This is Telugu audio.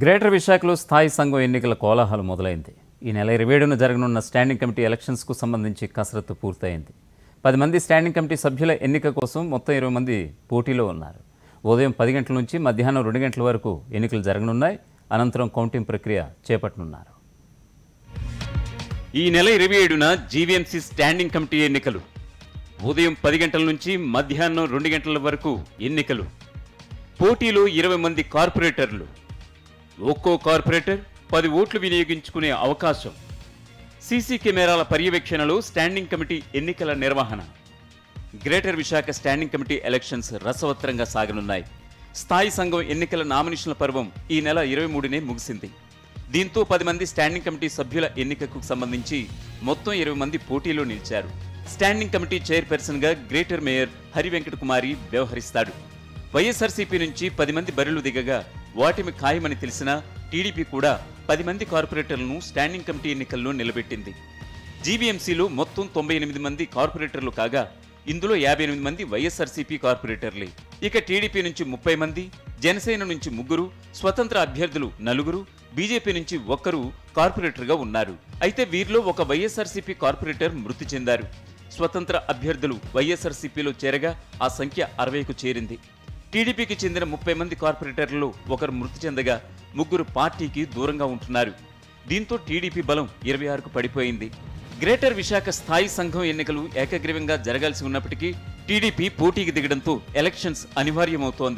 గ్రేటర్ విశాఖలో స్థాయి సంఘం ఎన్నికల కోలాహలం మొదలైంది। ఈ నెల 27న జరగనున్న స్టాండింగ్ కమిటీ ఎలక్షన్స్ కు సంబంధించి కసరత్తు పూర్తయింది। 10 మంది స్టాండింగ్ కమిటీ సభ్యుల ఎన్నిక కోసం మొత్తం 20 మంది పోటీలో ఉన్నారు। ఉదయం 10 గంటల నుంచి మధ్యాహ్నం 2 గంటల వరకు ఎన్నికలు జరగనున్నాయి। అనంతరం కౌంటింగ్ ప్రక్రియ చేపట్టనున్నారు। ఈ నెల 27న జీవీఎంసీ స్టాండింగ్ కమిటీ ఎన్నికలు ఉదయం 10 గంటల నుంచి మధ్యాహ్నం 2 గంటల వరకు ఎన్నికలు। పోటీలో 20 మంది కార్పొరేటర్లు, ఒక్కో కార్పొరేటర్ 10 ఓట్లు వినియోగించుకునే అవకాశం। సీసీ కెమెరాల పర్యవేక్షణలో స్టాండింగ్ కమిటీ ఎన్నికల నిర్వహణ। Greater Visakha standing committee elections రసవత్తరంగా సాగనున్నాయి। స్థాయి సంఘం ఎన్నికల నామినేషన్ల పర్వం ఈ నెల 23నే ముగిసింది। దీంతో 10 మంది స్టాండింగ్ కమిటీ సభ్యుల ఎన్నికకు సంబంధించి మొత్తం 20 మంది పోటీలో నిలిచారు। స్టాండింగ్ కమిటీ చైర్పర్సన్గా గ్రేటర్ మేయర్ హరివెంకట కుమారి వ్యవహరిస్తాడు। వైఎస్ఆర్సీపీ నుంచి 10 మంది బరిలు దిగగా వాటిమి ఖాయమని తెలిసిన టీడీపీ కూడా 10 మంది కార్పొరేటర్లను స్టాండింగ్ కమిటీ ఎన్నికల్లో నిలబెట్టింది। జీవీఎంసీలో మొత్తం 98 మంది కార్పొరేటర్లు కాగా ఇందులో 58 మంది వైఎస్ఆర్సీపీ కార్పొరేటర్లే। ఇక టీడీపీ నుంచి 30 మంది, జనసేన నుంచి 3, స్వతంత్ర అభ్యర్థులు 4, బీజేపీ నుంచి 1 కార్పొరేటర్గా ఉన్నారు। అయితే వీరిలో ఒక వైఎస్ఆర్సీపీ కార్పొరేటర్ మృతి చెందారు। స్వతంత్ర అభ్యర్థులు వైఎస్ఆర్సీపీలో చేరగా ఆ సంఖ్య 60కు చేరింది। టీడీపీకి చెందిన 30 మంది కార్పొరేటర్లలో ఒకరు మృతి చెందగా 3 పార్టీకి దూరంగా ఉంటున్నారు। దీంతో టీడీపీ బలం 26కు పడిపోయింది। గ్రేటర్ విశాఖ స్థాయి సంఘం ఎన్నికలు ఏకగ్రీవంగా జరగాల్సి ఉన్నప్పటికీ టీడీపీ పోటీకి దిగడంతో ఎలక్షన్స్ అనివార్యమవుతోంది।